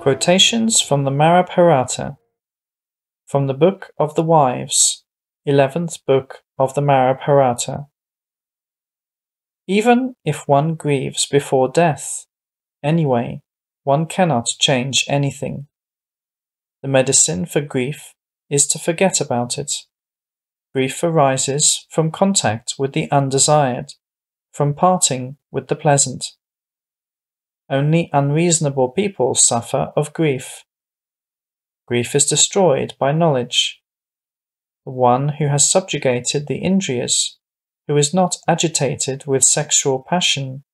Quotations from the Mahabharata. From the Book of the Wives, 11th Book of the Mahabharata. Even if one grieves before death, anyway, one cannot change anything. The medicine for grief is to forget about it. Grief arises from contact with the undesired, from parting with the pleasant. Only unreasonable people suffer of grief. Grief is destroyed by knowledge. The one who has subjugated the Indriyas, who is not agitated with sexual passion,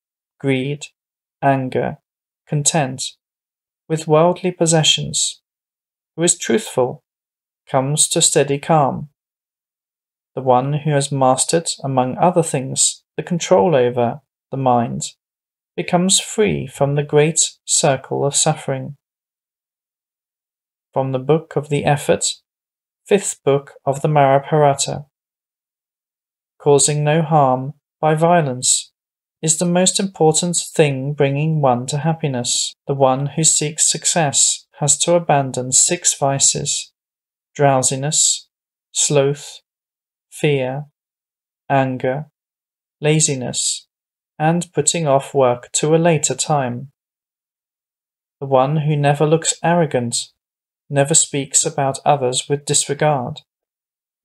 greed, anger, content, with worldly possessions, who is truthful, comes to steady calm. The one who has mastered, among other things, the control over the mind, becomes free from the great circle of suffering. From the Book of the Effort, 5th Book of the Mahabharata. Causing no harm by violence is the most important thing bringing one to happiness. The one who seeks success has to abandon 6 vices: drowsiness, sloth, fear, anger, laziness, and putting off work to a later time. The one who never looks arrogant, never speaks about others with disregard,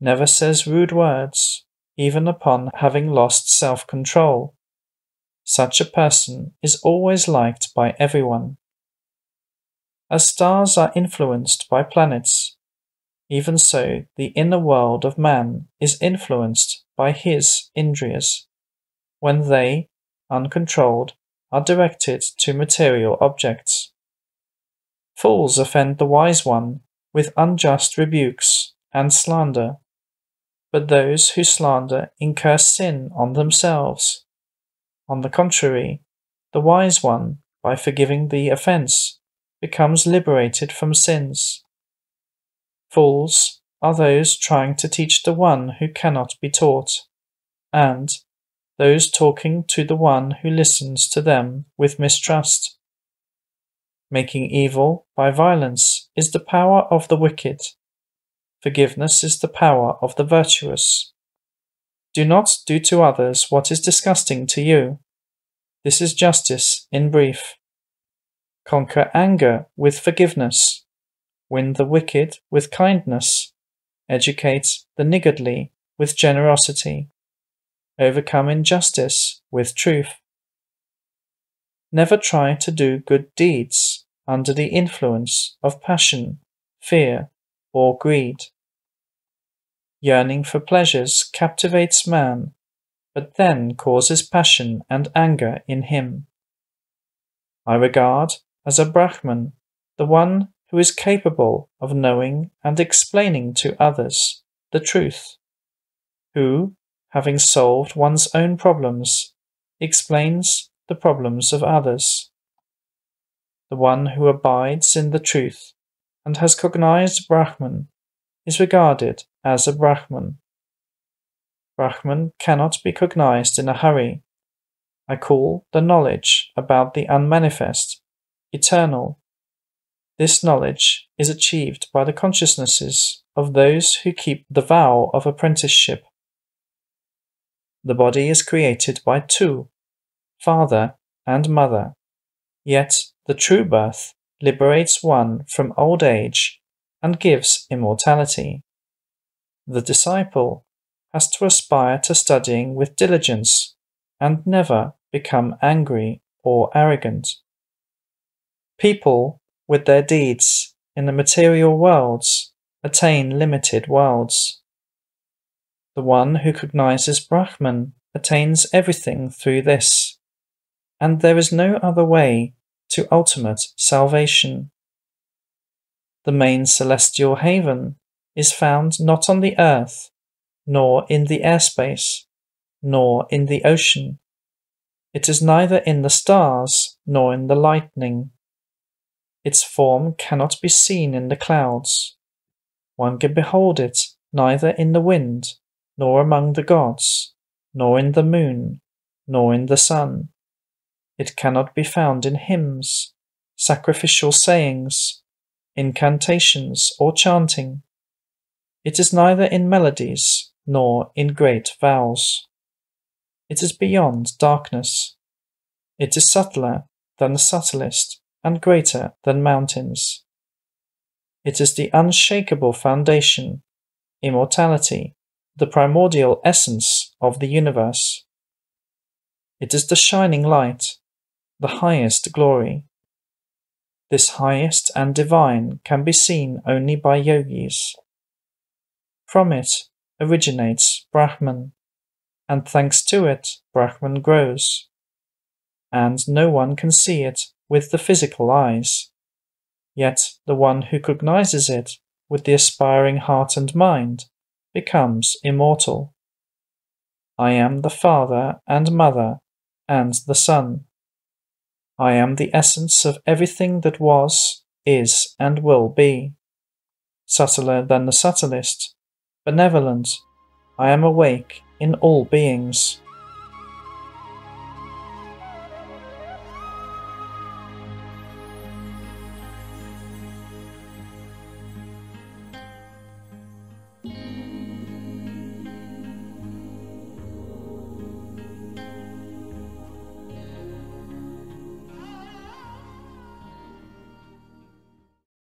never says rude words, even upon having lost self-control. Such a person is always liked by everyone. As stars are influenced by planets, even so the inner world of man is influenced by his Indriyas, when they, uncontrolled, are directed to material objects. Fools offend the wise one with unjust rebukes and slander, but those who slander incur sin on themselves. On the contrary, the wise one, by forgiving the offence, becomes liberated from sins. Fools are those trying to teach the one who cannot be taught, and those talking to the one who listens to them with mistrust. Making evil by violence is the power of the wicked. Forgiveness is the power of the virtuous. Do not do to others what is disgusting to you. This is justice in brief. Conquer anger with forgiveness. Win the wicked with kindness. Educate the niggardly with generosity. Overcome injustice with truth. Never try to do good deeds under the influence of passion, fear, or greed. Yearning for pleasures captivates man, but then causes passion and anger in him. I regard as a Brahman the one who is capable of knowing and explaining to others the truth, who, having solved one's own problems, explains the problems of others. The one who abides in the truth and has cognized Brahman is regarded as a Brahman. Brahman cannot be cognized in a hurry. I call the knowledge about the unmanifest eternal. This knowledge is achieved by the consciousnesses of those who keep the vow of apprenticeship. The body is created by two, father and mother, yet the true birth liberates one from old age and gives immortality. The disciple has to aspire to studying with diligence and never become angry or arrogant. People, with their deeds in the material worlds, attain limited worlds. The one who cognizes Brahman attains everything through this, and there is no other way to ultimate salvation. The main celestial haven is found not on the earth, nor in the airspace, nor in the ocean. It is neither in the stars nor in the lightning. Its form cannot be seen in the clouds. One can behold it neither in the wind, nor among the gods, nor in the moon, nor in the sun. It cannot be found in hymns, sacrificial sayings, incantations, or chanting. It is neither in melodies nor in great vows. It is beyond darkness. It is subtler than the subtlest and greater than mountains. It is the unshakable foundation, immortality, the primordial essence of the universe. It is the shining light, the highest glory. This highest and divine can be seen only by yogis. From it originates Brahman, and thanks to it Brahman grows, and no one can see it with the physical eyes, yet the one who cognizes it with the aspiring heart and mind becomes immortal. I am the father and mother and the sun. I am the essence of everything that was, is, and will be. Subtler than the subtlest, benevolent, I am awake in all beings.